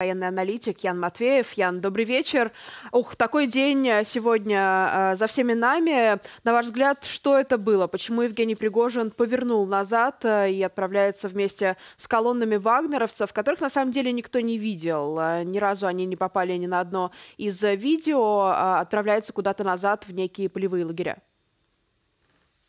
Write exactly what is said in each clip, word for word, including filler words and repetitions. Военный аналитик Ян Матвеев. Ян, добрый вечер. Ух, такой день сегодня за всеми нами. На ваш взгляд, что это было? Почему Евгений Пригожин повернул назад и отправляется вместе с колоннами вагнеровцев, которых на самом деле никто не видел? Ни разу они не попали ни на одно из видео, а отправляется куда-то назад в некие полевые лагеря.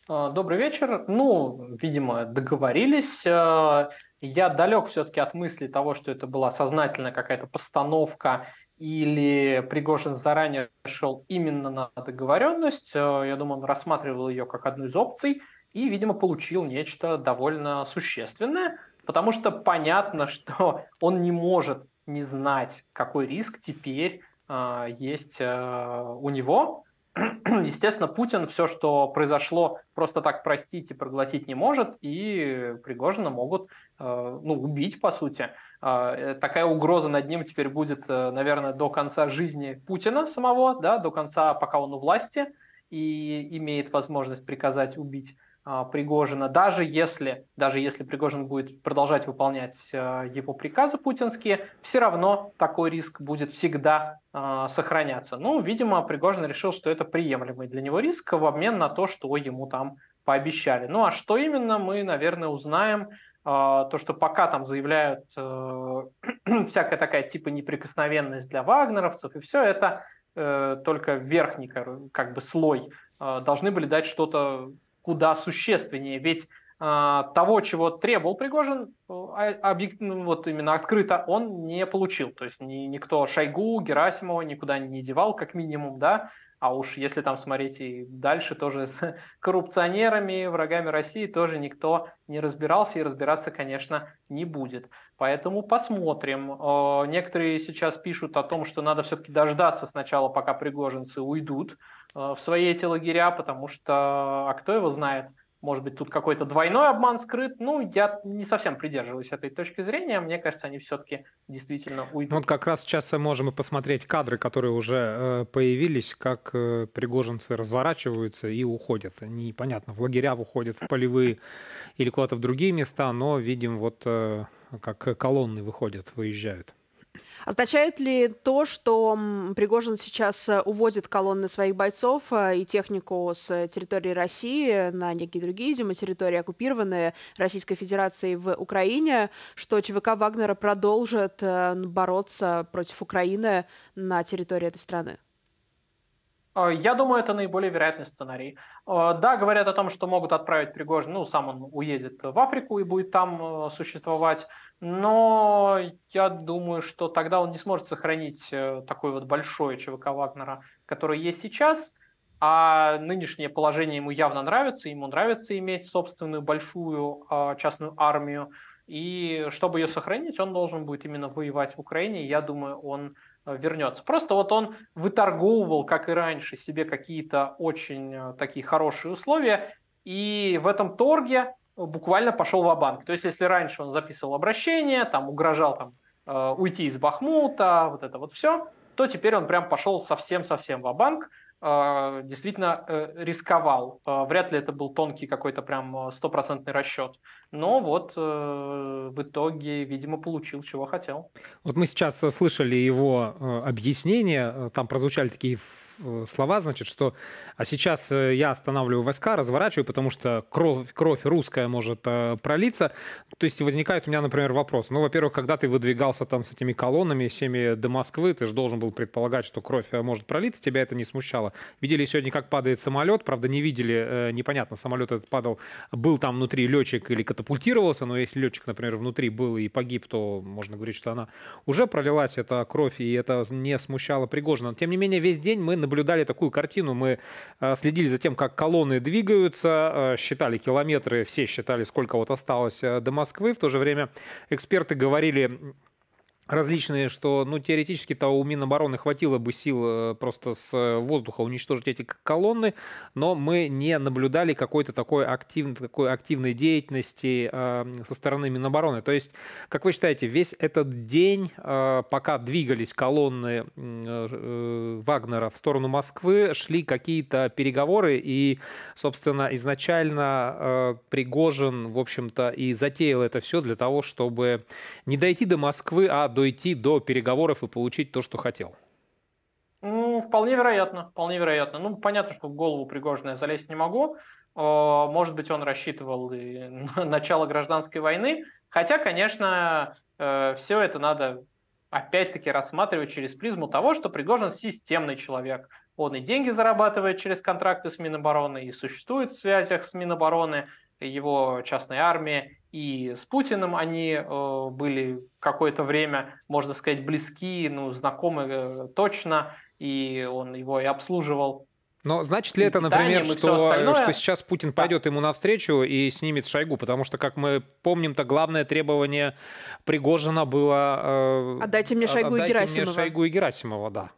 Добрый вечер. Ну, видимо, договорились. Я далек все-таки от мысли того, что это была сознательная какая-то постановка или Пригожин заранее шел именно на договоренность. Я думаю, он рассматривал ее как одну из опций и, видимо, получил нечто довольно существенное, потому что понятно, что он не может не знать, какой риск теперь есть у него. Естественно, Путин все, что произошло, просто так простить и проглотить не может, и Пригожина могут ну, убить, по сути. Такая угроза над ним теперь будет, наверное, до конца жизни Путина самого, да, до конца, пока он у власти и имеет возможность приказать убить Пригожина. Даже если, даже если Пригожин будет продолжать выполнять его приказы путинские, все равно такой риск будет всегда э, сохраняться. Ну, видимо, Пригожин решил, что это приемлемый для него риск в обмен на то, что ему там пообещали. Ну, а что именно, мы, наверное, узнаем. Э, то, что пока там заявляют э, всякая такая типа неприкосновенность для вагнеровцев, и все это э, только верхний как бы слой. Э, должны были дать что-то куда существеннее, ведь э, того, чего требовал Пригожин, объективно, вот именно открыто, он не получил. То есть ни, никто Шойгу, Герасимова никуда не девал, как минимум, да, а уж если там смотреть и дальше, тоже с коррупционерами, врагами России тоже никто не разбирался и разбираться, конечно, не будет. Поэтому посмотрим. Э, некоторые сейчас пишут о том, что надо все-таки дождаться сначала, пока пригожинцы уйдут в свои эти лагеря, потому что, а кто его знает, может быть, тут какой-то двойной обман скрыт. Ну, я не совсем придерживаюсь этой точки зрения. Мне кажется, они все-таки действительно уйдут. Вот как раз сейчас мы можем и посмотреть кадры, которые уже появились, как пригожинцы разворачиваются и уходят. Непонятно, в лагеря уходят, в полевые или куда-то в другие места, но видим, вот как колонны выходят, выезжают. Означает ли то, что Пригожин сейчас уводит колонны своих бойцов и технику с территории России на некие другие земли, территории, оккупированные Российской Федерацией в Украине, что ЧВК Вагнера продолжит бороться против Украины на территории этой страны? Я думаю, это наиболее вероятный сценарий. Да, говорят о том, что могут отправить Пригожина, ну, сам он уедет в Африку и будет там существовать, но я думаю, что тогда он не сможет сохранить такой вот большой ЧВК Вагнера, который есть сейчас, а нынешнее положение ему явно нравится, ему нравится иметь собственную большую частную армию, и чтобы ее сохранить, он должен будет именно воевать в Украине, и я думаю, он вернется. Просто вот он выторговывал, как и раньше, себе какие-то очень такие хорошие условия, и в этом торге буквально пошел ва-банк. То есть, если раньше он записывал обращение, там угрожал там, э, уйти из Бахмута, вот это вот все, то теперь он прям пошел совсем-совсем ва-банк, э, действительно э, рисковал. Э, вряд ли это был тонкий какой-то прям стопроцентный расчет. Но вот э, в итоге, видимо, получил, чего хотел. Вот мы сейчас слышали его э, объяснение, там прозвучали такие слова, значит, что а сейчас я останавливаю войска, разворачиваю, потому что кровь, кровь русская может э, пролиться. То есть возникает у меня, например, вопрос. Ну, во-первых, когда ты выдвигался там с этими колоннами, всеми до Москвы, ты же должен был предполагать, что кровь может пролиться, тебя это не смущало. Видели сегодня, как падает самолет, правда, не видели, э, непонятно, самолет этот падал, был там внутри летчик или катапультировался, но если летчик, например, внутри был и погиб, то можно говорить, что она уже пролилась, эта кровь, и это не смущало Пригожина. Но, тем не менее, весь день мы наблюдали наблюдали такую картину, мы следили за тем, как колонны двигаются, считали километры, все считали, сколько вот осталось до Москвы. В то же время эксперты говорили различные, что ну, теоретически-то у Минобороны хватило бы сил просто с воздуха уничтожить эти колонны, но мы не наблюдали какой-то такой, актив, такой активной деятельности э, со стороны Минобороны. То есть, как вы считаете, весь этот день, э, пока двигались колонны э, э, Вагнера в сторону Москвы, шли какие-то переговоры, и, собственно, изначально э, Пригожин, в общем-то, и затеял это все для того, чтобы не дойти до Москвы, а до дойти до переговоров и получить то, что хотел? Ну, вполне вероятно, вполне вероятно. Ну, понятно, что в голову Пригожина я залезть не могу. Может быть, он рассчитывал и на начало гражданской войны. Хотя, конечно, все это надо опять-таки рассматривать через призму того, что Пригожин системный человек. Он и деньги зарабатывает через контракты с Минобороны, и существует в связях с Минобороны, его частной армии, и с Путиным они э, были какое-то время, можно сказать, близки, ну, знакомы э, точно, и он его и обслуживал. Но значит ли это, например, что, что сейчас Путин пойдет ему навстречу и снимет Шойгу? Потому что, как мы помним-то, главное требование Пригожина было... Э, отдайте мне Шойгу отдайте и Герасимова. Мне Шойгу и Герасимова, да.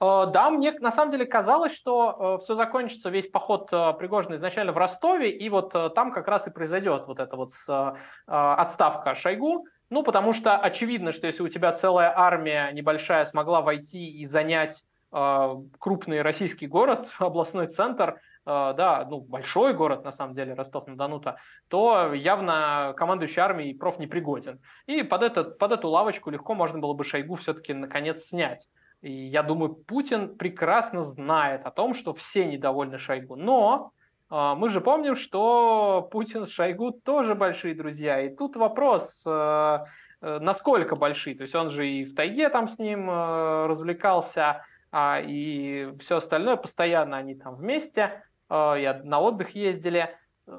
Да, мне на самом деле казалось, что все закончится, весь поход Пригожина изначально в Ростове, и вот там как раз и произойдет вот эта вот отставка Шойгу. Ну, потому что очевидно, что если у тебя целая армия небольшая смогла войти и занять крупный российский город, областной центр, да, ну, большой город, на самом деле, Ростов-на-Дону-то, то явно командующий армией проф непригоден. И под, этот, под эту лавочку легко можно было бы Шойгу все-таки наконец снять. И я думаю, Путин прекрасно знает о том, что все недовольны Шойгу. Но э, мы же помним, что Путин с Шойгу тоже большие друзья. И тут вопрос, э, э, насколько большие. То есть он же и в тайге там с ним э, развлекался, э, и все остальное. Постоянно они там вместе, э, и на отдых ездили.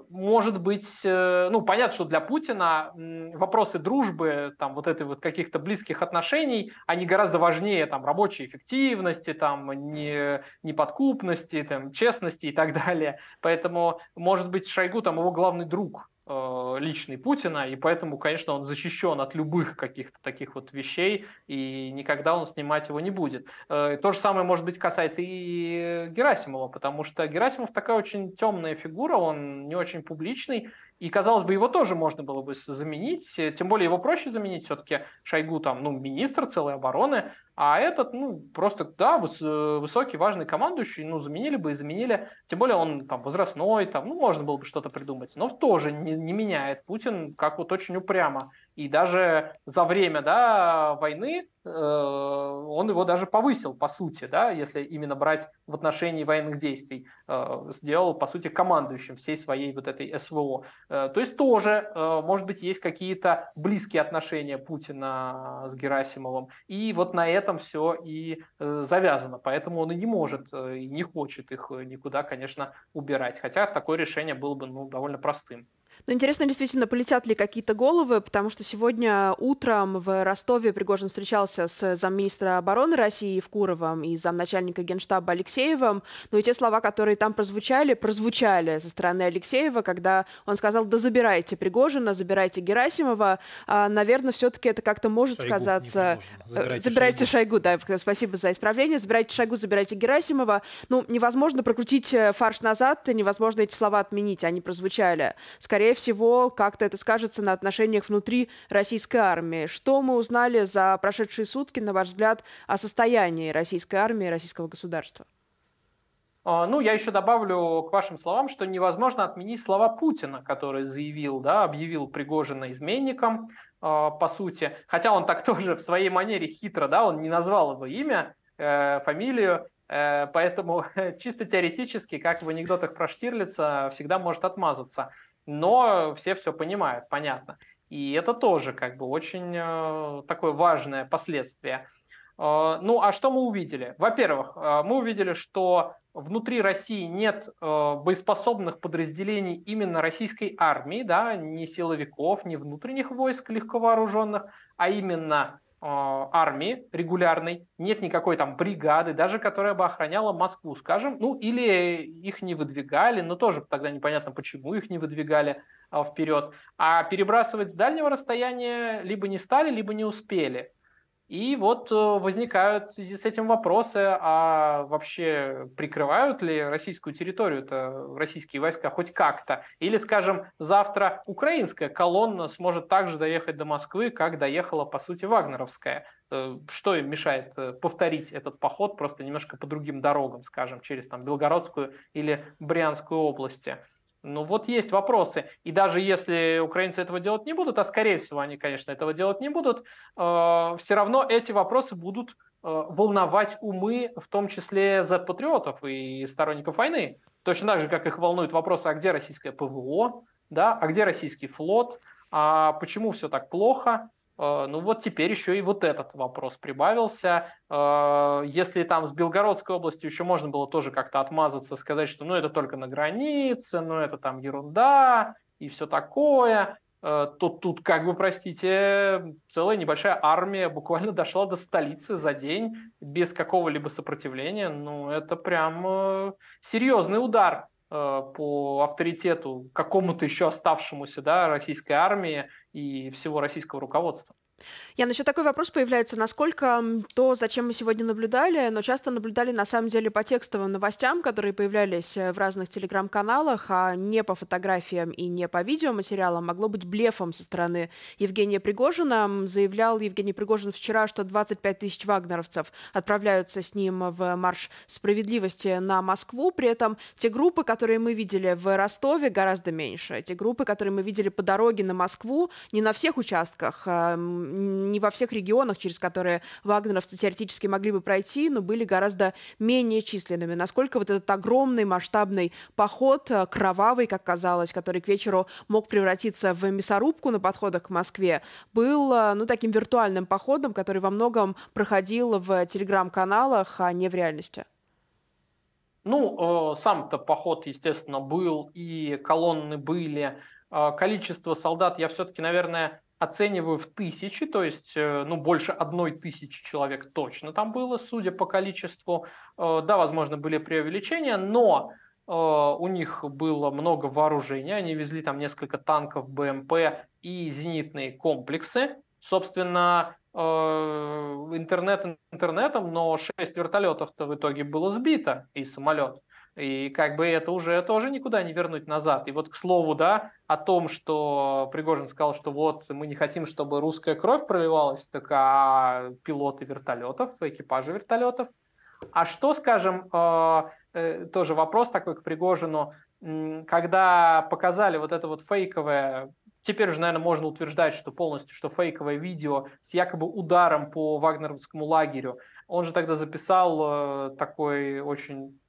Может быть, э, ну понятно, что для Путина э, вопросы дружбы, там вот этой вот каких-то близких отношений, они гораздо важнее там рабочей эффективности, там не, неподкупности, там честности и так далее. Поэтому, может быть, Шойгу там его главный друг э, личный Путина, и поэтому, конечно, он защищен от любых каких-то таких вот вещей, и никогда он снимать его не будет. Э, то же самое, может быть, касается и Герасимова, потому что Герасимов такая очень темная фигура, он не очень публичный, и, казалось бы, его тоже можно было бы заменить, тем более его проще заменить, все-таки Шойгу там, ну, министр целой обороны, а этот, ну, просто, да, высокий, важный командующий, ну, заменили бы и заменили, тем более он там возрастной, там, ну, можно было бы что-то придумать, но тоже не, не меняет Путин, как вот очень упрямо, и даже за время, да, войны э, он его даже повысил, по сути, да, если именно брать в отношении военных действий, э, сделал, по сути, командующим всей своей вот этой СВО. То есть тоже, может быть, есть какие-то близкие отношения Путина с Герасимовым. И вот на этом все и завязано. Поэтому он и не может, и не хочет их никуда, конечно, убирать. Хотя такое решение было бы, ну, довольно простым. Но интересно, действительно, полетят ли какие-то головы, потому что сегодня утром в Ростове Пригожин встречался с замминистра обороны России Евкуровым и замначальника генштаба Алексеевым, но и те слова, которые там прозвучали, прозвучали со стороны Алексеева, когда он сказал: да забирайте Пригожина, забирайте Герасимова, а, наверное, все-таки это как-то может Шойгу сказаться... Забирайте, забирайте Шойгу. Шойгу, да, спасибо за исправление, забирайте Шойгу, забирайте Герасимова. Ну, невозможно прокрутить фарш назад, невозможно эти слова отменить, они прозвучали. Скорее всего, как-то это скажется на отношениях внутри российской армии. Что мы узнали за прошедшие сутки, на ваш взгляд, о состоянии российской армии и российского государства? Ну, я еще добавлю к вашим словам, что невозможно отменить слова Путина, который заявил, да, объявил Пригожина изменником, по сути. Хотя он так тоже в своей манере хитро, да, он не назвал его имя, фамилию. Поэтому чисто теоретически, как в анекдотах про Штирлица, всегда может отмазаться. Но все все понимают, понятно. И это тоже как бы очень э, такое важное последствие. Э, ну, а что мы увидели? Во-первых, э, мы увидели, что внутри России нет э, боеспособных подразделений именно российской армии, да, ни силовиков, ни внутренних войск легковооруженных, а именно э, армии регулярной. Нет никакой там бригады, даже которая бы охраняла Москву, скажем. Ну, или их не выдвигали, но тоже тогда непонятно, почему их не выдвигали вперед, а перебрасывать с дальнего расстояния либо не стали, либо не успели. И вот возникают в связи с этим вопросы, а вообще прикрывают ли российскую территорию-то российские войска хоть как-то? Или, скажем, завтра украинская колонна сможет также доехать до Москвы, как доехала, по сути, вагнеровская? Что им мешает повторить этот поход просто немножко по другим дорогам, скажем, через там Белгородскую или Брянскую области? Ну вот есть вопросы. И даже если украинцы этого делать не будут, а скорее всего они, конечно, этого делать не будут, э, все равно эти вопросы будут э, волновать умы, в том числе зет-патриотов и сторонников войны. Точно так же, как их волнуют вопросы, а где российское ПВО, да, а где российский флот, а почему все так плохо. Э, ну вот теперь еще и вот этот вопрос прибавился. Э, если там с Белгородской областью еще можно было тоже как-то отмазаться, сказать, что ну это только на границе, ну это там ерунда и все такое, э, то тут, как бы, простите, целая небольшая армия буквально дошла до столицы за день без какого-либо сопротивления. Ну это прям э, серьезный удар по авторитету какому-то еще оставшемуся, да, российской армии и всего российского руководства. Ян, еще такой вопрос появляется, насколько то, зачем мы сегодня наблюдали, но часто наблюдали на самом деле по текстовым новостям, которые появлялись в разных телеграм-каналах, а не по фотографиям и не по видеоматериалам, могло быть блефом со стороны Евгения Пригожина. Заявлял Евгений Пригожин вчера, что двадцать пять тысяч вагнеровцев отправляются с ним в марш справедливости на Москву. При этом те группы, которые мы видели в Ростове, гораздо меньше. Те группы, которые мы видели по дороге на Москву, не на всех участках, не во всех регионах, через которые вагнеровцы теоретически могли бы пройти, но были гораздо менее численными. Насколько вот этот огромный масштабный поход, кровавый, как казалось, который к вечеру мог превратиться в мясорубку на подходах к Москве, был, ну, таким виртуальным походом, который во многом проходил в телеграм-каналах, а не в реальности? Ну, э, сам-то поход, естественно, был, и колонны были. Э, количество солдат я все-таки, наверное, оцениваю в тысячи, то есть ну, больше одной тысячи человек точно там было, судя по количеству. Да, возможно, были преувеличения, но у них было много вооружения, они везли там несколько танков, БМП и зенитные комплексы. Собственно, интернет интернетом, но шесть вертолетов-то в итоге было сбито, и самолет. И как бы это уже тоже никуда не вернуть назад. И вот, к слову, да, о том, что Пригожин сказал, что вот мы не хотим, чтобы русская кровь проливалась, так а пилоты вертолетов, экипажи вертолетов. А что, скажем, тоже вопрос такой к Пригожину, когда показали вот это вот фейковое, теперь уже, наверное, можно утверждать, что полностью, что фейковое видео с якобы ударом по вагнеровскому лагерю, он же тогда записал такой очень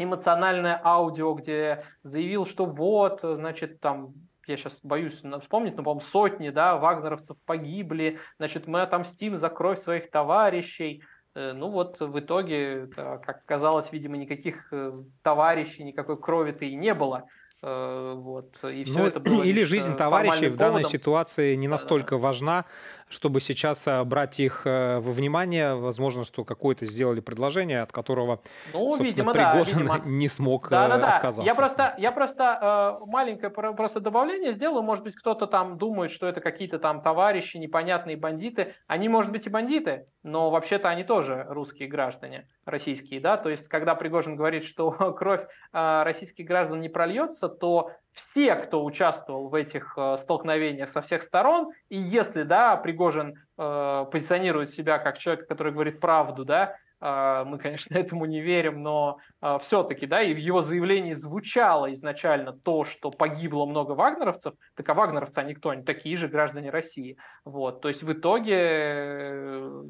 эмоциональное аудио, где заявил, что вот, значит, там, я сейчас боюсь вспомнить, но, по-моему, сотни, да, вагнеровцев погибли, значит, мы отомстим за кровь своих товарищей. Ну вот в итоге, как оказалось, видимо, никаких товарищей, никакой крови-то и не было. Вот, и все, ну, это было или жизнь товарищей в данной ситуации не настолько важна, чтобы сейчас брать их во внимание. Возможно, что какое-то сделали предложение, от которого, ну, видимо, Пригожин, да, видимо, не смог, да, да, да, отказаться. Я просто, я просто маленькое просто добавление сделаю. Может быть, кто-то там думает, что это какие-то там товарищи, непонятные бандиты. Они, может быть, и бандиты, но вообще-то они тоже русские граждане, российские, да, то есть когда Пригожин говорит, что кровь э, российских граждан не прольется, то все, кто участвовал в этих э, столкновениях со всех сторон, и если, да, Пригожин э, позиционирует себя как человек, который говорит правду, да, э, мы, конечно, этому не верим, но э, все-таки, да, и в его заявлении звучало изначально то, что погибло много вагнеровцев, так а вагнеровцы они кто? Они такие же граждане России, вот, то есть в итоге... Э,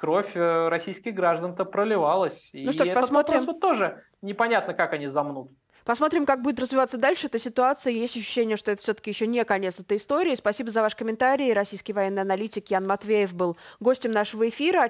кровь российских граждан-то проливалась. Ну, и что ж, этот посмотрим. Вопрос вот тоже непонятно, как они замнут. Посмотрим, как будет развиваться дальше эта ситуация. Есть ощущение, что это все-таки еще не конец этой истории. Спасибо за ваш комментарий. Российский военный аналитик Ян Матвеев был гостем нашего эфира.